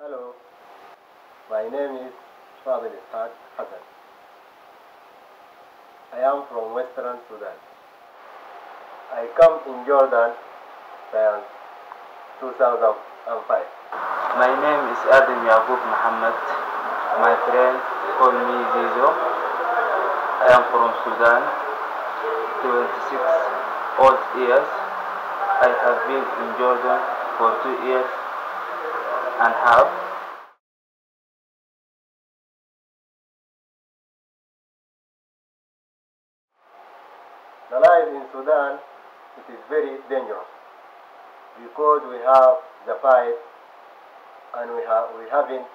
Hello, my name is Farid Hassan. I am from Western Sudan. I come in Jordan since 2005. My name is Adam Yaqub Mohamed. My friend called me Zizo. I am from Sudan, 26 old years. I have been in Jordan for 2 years and a half. The life in Sudan, it is very dangerous because we have the fight and we haven't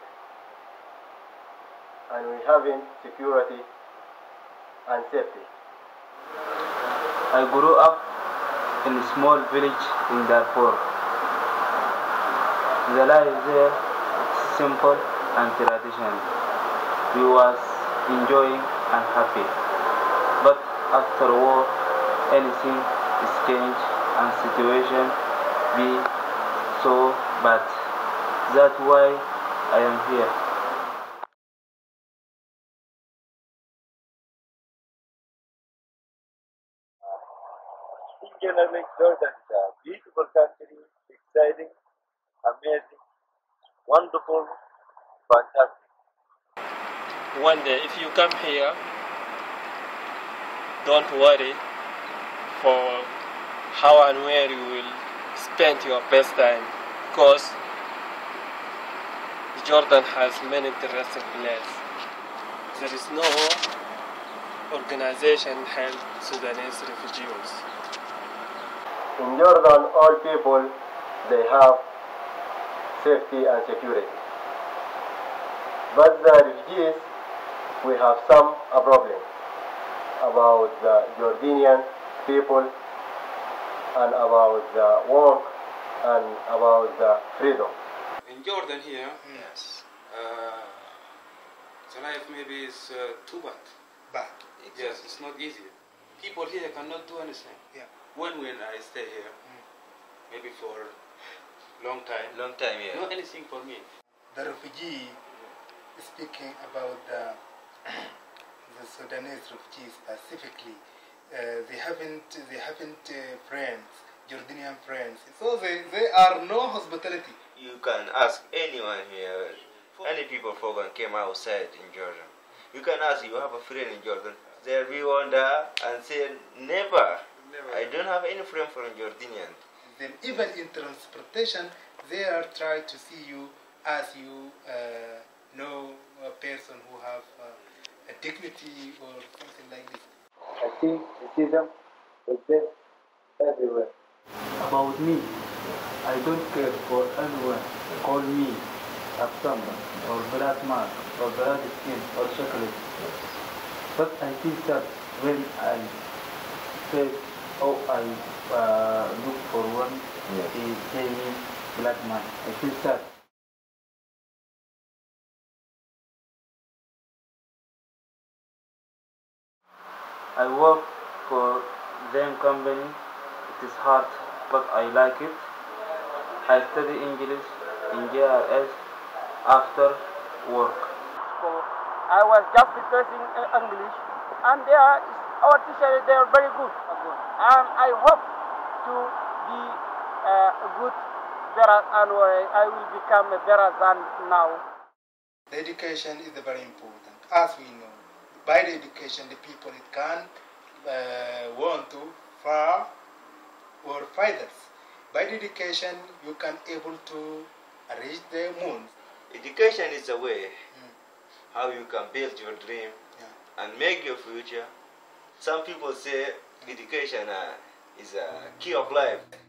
security and safety. I grew up in a small village in Darfur. The life there is simple and traditional. We was enjoying and happy. But after war, anything is changed and situation be so bad. That's why I am here. In general, Jordan is a beautiful country, exciting, amazing, wonderful, fantastic. One day, if you come here, don't worry for how and where you will spend your best time, because Jordan has many interesting places. There is no organization help Sudanese refugees. In Jordan, all people, they have safety and security. But the refugees, we have some problem about the Jordanian people and about the work and about the freedom. In Jordan here, yes, the life maybe is too bad. Bad. Exactly. Yes, it's not easy. People here cannot do anything. Yeah. When I stay here, maybe for long time, yeah. Not anything for me. The refugee is speaking about the Sudanese refugees specifically. They haven't friends, Jordanian friends. So they are no hospitality. You can ask anyone here. Any people who came outside in Jordan. You can ask. You have a friend in Jordan. They'll be wonder and say never. I don't have any friend from Jordanian. Then even in transportation, they are trying to see you as you know a person who have a dignity or something like this. I think racism exists everywhere. About me, I don't care for anyone call me Absamba or black man or black skin or chocolate. But I think that when I say, oh, I look for one, he say me black man. I think that. I work for them company. It is hard, but I like it. I study English in JRS after work. So I was just practicing English, and our teachers, they are very good. And I hope to be good better, and I will become better than now. The education is very important, as we know. By the education, the people it can want to far or further. By the education, you can able to reach the moon. Education is a way how you can build your dream and make your future. Some people say education is a key of life.